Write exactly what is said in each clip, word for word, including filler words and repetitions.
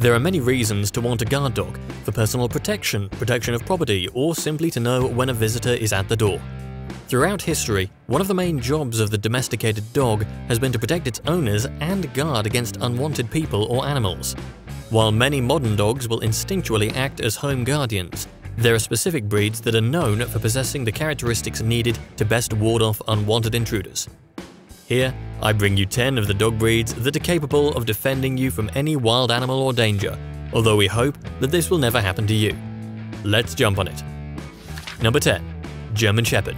There are many reasons to want a guard dog, for personal protection, protection of property, or simply to know when a visitor is at the door. Throughout history, one of the main jobs of the domesticated dog has been to protect its owners and guard against unwanted people or animals. While many modern dogs will instinctually act as home guardians, there are specific breeds that are known for possessing the characteristics needed to best ward off unwanted intruders. Here, I bring you ten of the dog breeds that are capable of defending you from any wild animal or danger, although we hope that this will never happen to you. Let's jump on it. Number ten. German Shepherd.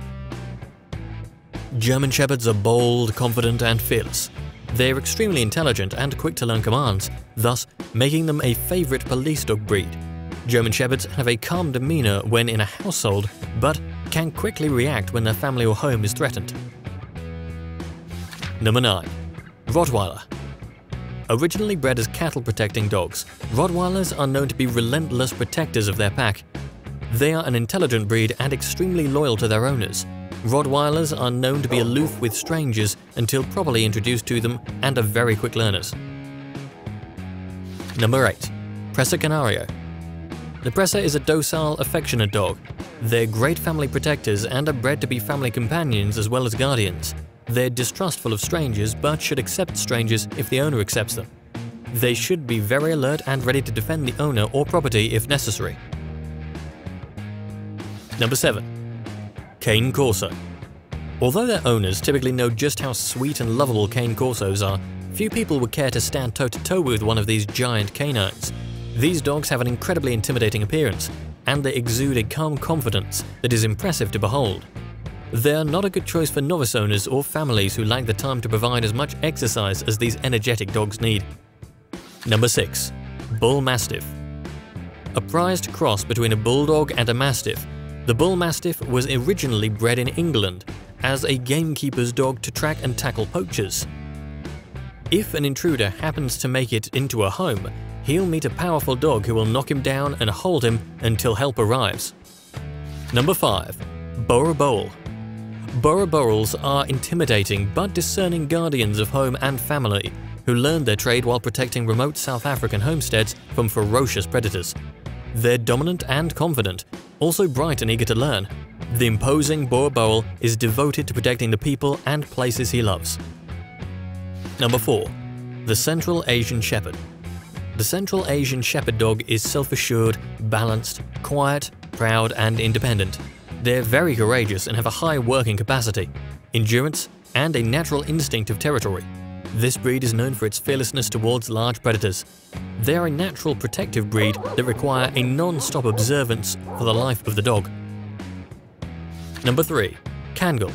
German Shepherds are bold, confident, and fearless. They are extremely intelligent and quick to learn commands, thus making them a favorite police dog breed. German Shepherds have a calm demeanor when in a household, but can quickly react when their family or home is threatened. Number nine. Rottweiler. Originally bred as cattle protecting dogs, Rottweilers are known to be relentless protectors of their pack. They are an intelligent breed and extremely loyal to their owners. Rottweilers are known to be aloof with strangers until properly introduced to them and are very quick learners. Number eight. Presa Canario. The Presa is a docile, affectionate dog. They're great family protectors and are bred to be family companions as well as guardians. They're distrustful of strangers but should accept strangers if the owner accepts them. They should be very alert and ready to defend the owner or property if necessary. Number seven. Cane Corso. Although their owners typically know just how sweet and lovable Cane Corsos are, few people would care to stand toe-to-toe with one of these giant canines. These dogs have an incredibly intimidating appearance, and they exude a calm confidence that is impressive to behold. They are not a good choice for novice owners or families who lack the time to provide as much exercise as these energetic dogs need. Number six. Bull Mastiff. A prized cross between a bulldog and a mastiff, the Bull Mastiff was originally bred in England as a gamekeeper's dog to track and tackle poachers. If an intruder happens to make it into a home, he'll meet a powerful dog who will knock him down and hold him until help arrives. Number five. Boerboel. Boerboels are intimidating but discerning guardians of home and family who learned their trade while protecting remote South African homesteads from ferocious predators. They're dominant and confident, also bright and eager to learn. The imposing Boerboel is devoted to protecting the people and places he loves. Number four. The Central Asian Shepherd. The Central Asian Shepherd dog is self-assured, balanced, quiet, proud, and independent. They're very courageous and have a high working capacity, endurance, and a natural instinct of territory. This breed is known for its fearlessness towards large predators. They are a natural protective breed that require a non-stop observance for the life of the dog. Number three. Kangal.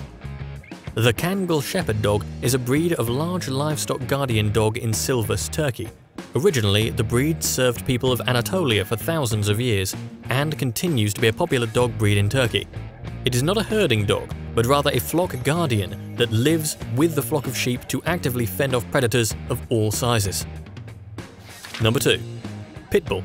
The Kangal Shepherd dog is a breed of large livestock guardian dog in Silvas, Turkey. Originally, the breed served people of Anatolia for thousands of years and continues to be a popular dog breed in Turkey. It is not a herding dog, but rather a flock guardian that lives with the flock of sheep to actively fend off predators of all sizes. Number two. Pit Bull.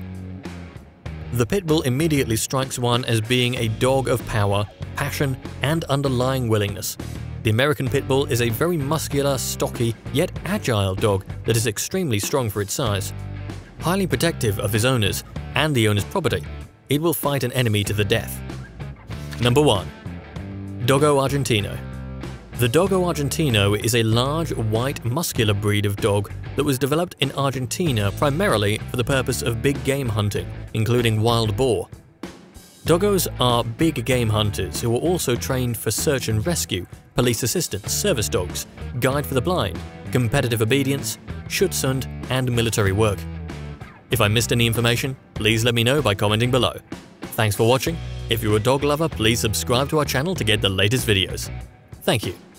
The Pit Bull immediately strikes one as being a dog of power, passion, and underlying willingness. The American Pit Bull is a very muscular, stocky, yet agile dog that is extremely strong for its size. Highly protective of his owners and the owner's property, it will fight an enemy to the death. Number one. Dogo Argentino. The Dogo Argentino is a large, white, muscular breed of dog that was developed in Argentina primarily for the purpose of big game hunting, including wild boar. Doggos are big game hunters who are also trained for search and rescue, police assistance, service dogs, guide for the blind, competitive obedience, Schutzhund, and military work. If I missed any information, please let me know by commenting below. Thanks for watching. If you're a dog lover, please subscribe to our channel to get the latest videos. Thank you.